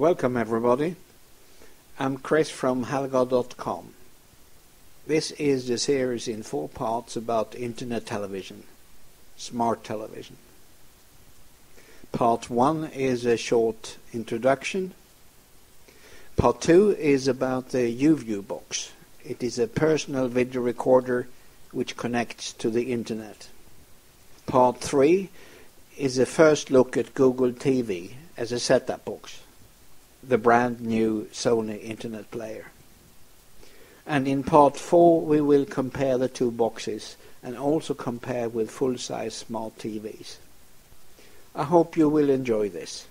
Welcome everybody. I'm Chris from Hallergard.com. This is the series in 4 parts about internet television, smart television. Part 1 is a short introduction. Part 2 is about the YouView box. It is a personal video recorder which connects to the internet. Part 3 is a first look at Google TV as a set-top box, the brand new Sony Internet Player. And in part 4 we will compare the 2 boxes and also compare with full-size smart TVs. I hope you will enjoy this.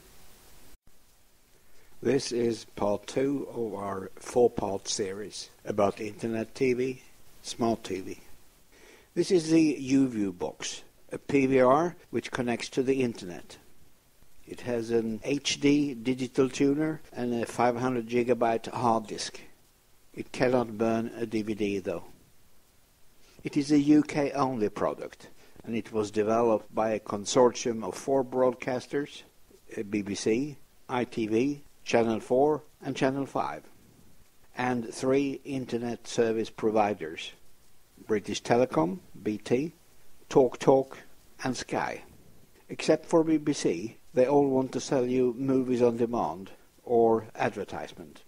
This is part 2 of our 4-part series about Internet TV, Smart TV. This is the YouView box, a PVR which connects to the Internet. It has an HD digital tuner and a 500GB hard disk. It cannot burn a DVD though. It is a UK only product, and it was developed by a consortium of 4 broadcasters, BBC, ITV, Channel 4 and Channel 5, and 3 internet service providers, British Telecom, BT, TalkTalk and Sky. Except for BBC, they all want to sell you movies on demand or advertisement.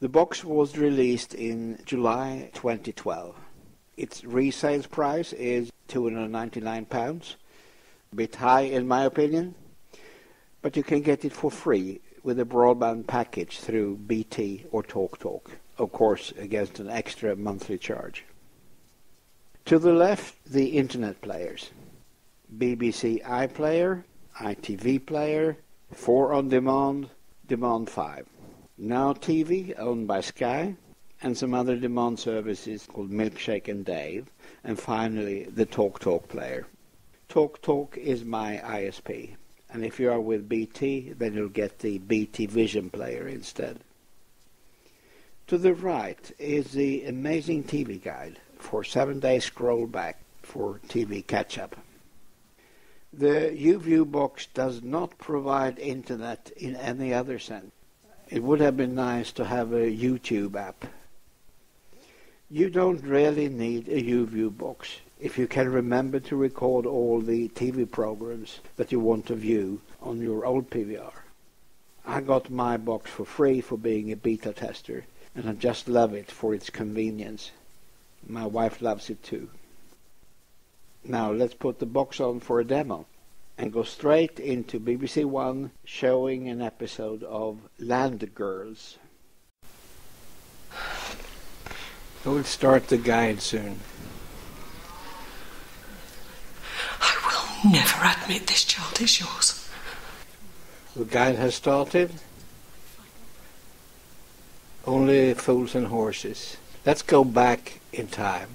The box was released in July 2012. Its resale price is £299, a bit high in my opinion, but you can get it for free with a broadband package through BT or TalkTalk, of course against an extra monthly charge. To the left, the internet players, BBC iPlayer, ITV Player, 4 on Demand, Demand 5, Now TV owned by Sky, and some other demand services called Milkshake and Dave, and finally the TalkTalk player. TalkTalk is my ISP, and if you are with BT then you'll get the BT Vision player instead. To the right is the amazing TV guide for 7-day scroll back for TV catch-up. The YouView box does not provide internet in any other sense. It would have been nice to have a YouTube app. You don't really need a YouView box if you can remember to record all the TV programs that you want to view on your old PVR. I got my box for free for being a beta tester, and I just love it for its convenience. My wife loves it too. Now let's put the box on for a demo and go straight into BBC One showing an episode of Land Girls. I will start the guide soon. I will never admit this child is yours. The guide has started. Only Fools and Horses. Let's go back in time.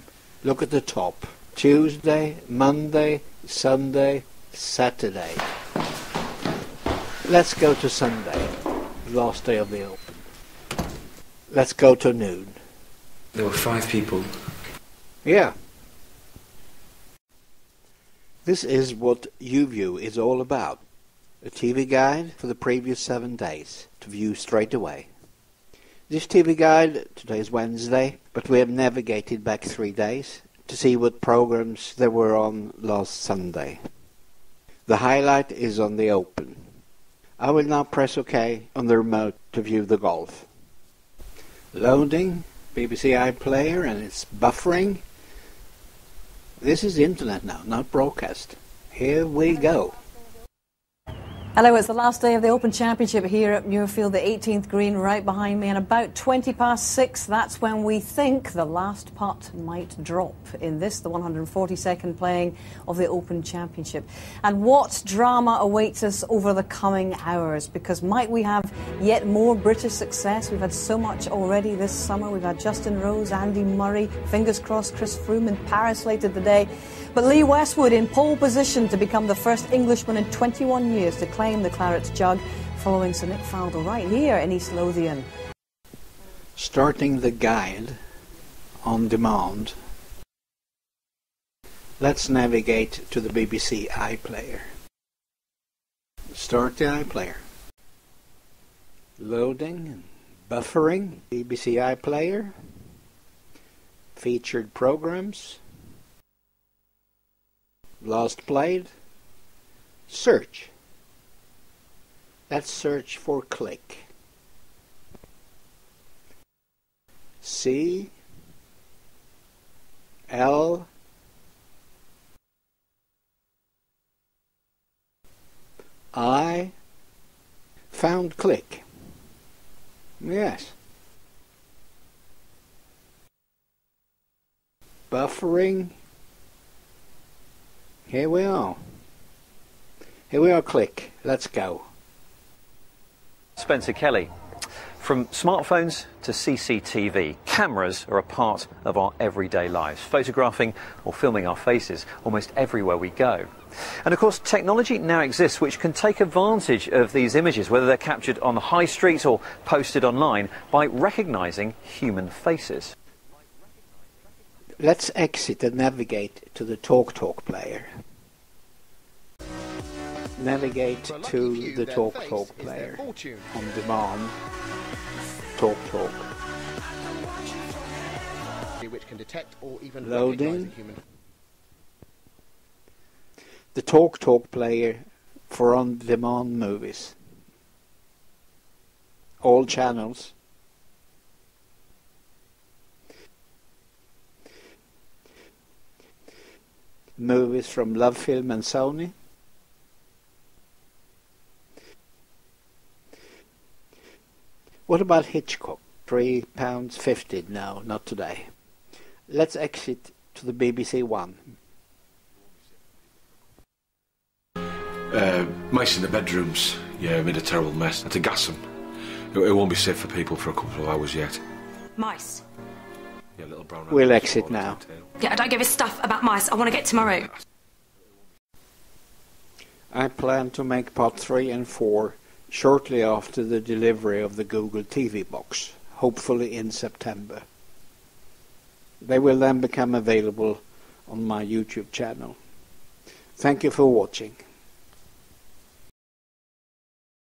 Look at the top. Tuesday, Monday, Sunday, Saturday. Let's go to Sunday, last day of the Open. Let's go to noon. There were 5 people. Yeah. This is what YouView is all about. A TV guide for the previous 7 days to view straight away. This TV guide, today is Wednesday, but we have navigated back 3 days to see what programs there were on last Sunday. The highlight is on the Open. I will now press OK on the remote to view the golf. Loading BBC iPlayer, and it's buffering. This is internet now, not broadcast. Here we go. Hello, it's the last day of the Open Championship here at Muirfield, the 18th green right behind me, and about 6:20, that's when we think the last putt might drop in this, the 142nd playing of the Open Championship. And what drama awaits us over the coming hours, because might we have yet more British success? We've had so much already this summer. We've had Justin Rose, Andy Murray, fingers crossed Chris Froome in Paris later today. But Lee Westwood in pole position to become the first Englishman in 21 years to claim the Claret Jug, following Sir Nick Faldo right here in East Lothian. Starting the guide on demand. Let's navigate to the BBC iPlayer. Start the iPlayer. loading and buffering, BBC iPlayer, featured programs, lost played, search. That's search for click. C, L, I, found click. Yes. Buffering. Here we are. Here we are, click. Let's go. Spencer Kelly. From smartphones to CCTV, cameras are a part of our everyday lives, photographing or filming our faces almost everywhere we go. And of course, technology now exists which can take advantage of these images, whether they're captured on the high street or posted online, by recognising human faces. Let's exit and navigate to the TalkTalk player. Navigate to the TalkTalk player on demand. TalkTalk. Which can detect or even loading. The TalkTalk player for on-demand movies. All channels. Movies from LoveFilm and Sony. What about Hitchcock? £3.50 now, not today. Let's exit to the BBC One. Mice in the bedrooms. Yeah, I made a terrible mess. I had to gas them. It won't be safe for people for a couple of hours yet. Mice. Yeah, little brown. We'll exit now. Yeah, I don't give a stuff about mice. I want to get to my room. I plan to make part 3 and 4. Shortly after the delivery of the Google TV box, hopefully in September. They will then become available on my YouTube channel. Thank you for watching.